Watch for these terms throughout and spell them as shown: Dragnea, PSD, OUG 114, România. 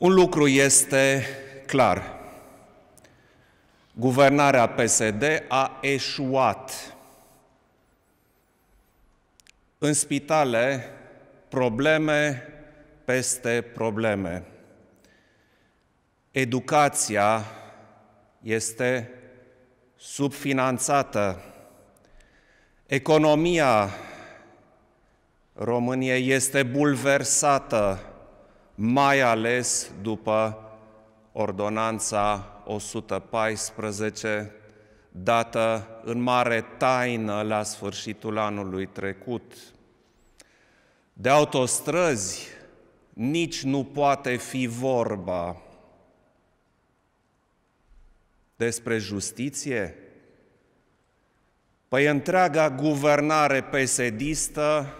Un lucru este clar. Guvernarea PSD a eșuat. În spitale, probleme peste probleme. Educația este subfinanțată. Economia României este bulversată, mai ales după Ordonanța 114, dată în mare taină la sfârșitul anului trecut. De autostrăzi nici nu poate fi vorba. Despre justiție? Păi întreaga guvernare PSD-istă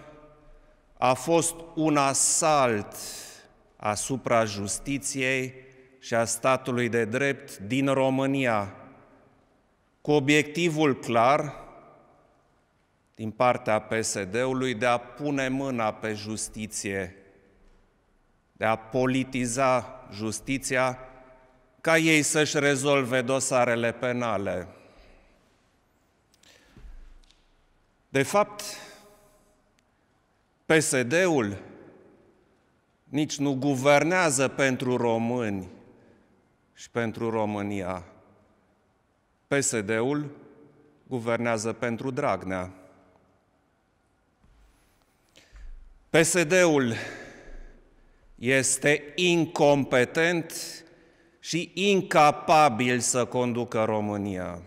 a fost un asalt asupra justiției și a statului de drept din România, cu obiectivul clar din partea PSD-ului de a pune mâna pe justiție, de a politiza justiția ca ei să-și rezolve dosarele penale. De fapt, PSD-ul nici nu guvernează pentru români și pentru România. PSD-ul guvernează pentru Dragnea. PSD-ul este incompetent și incapabil să conducă România.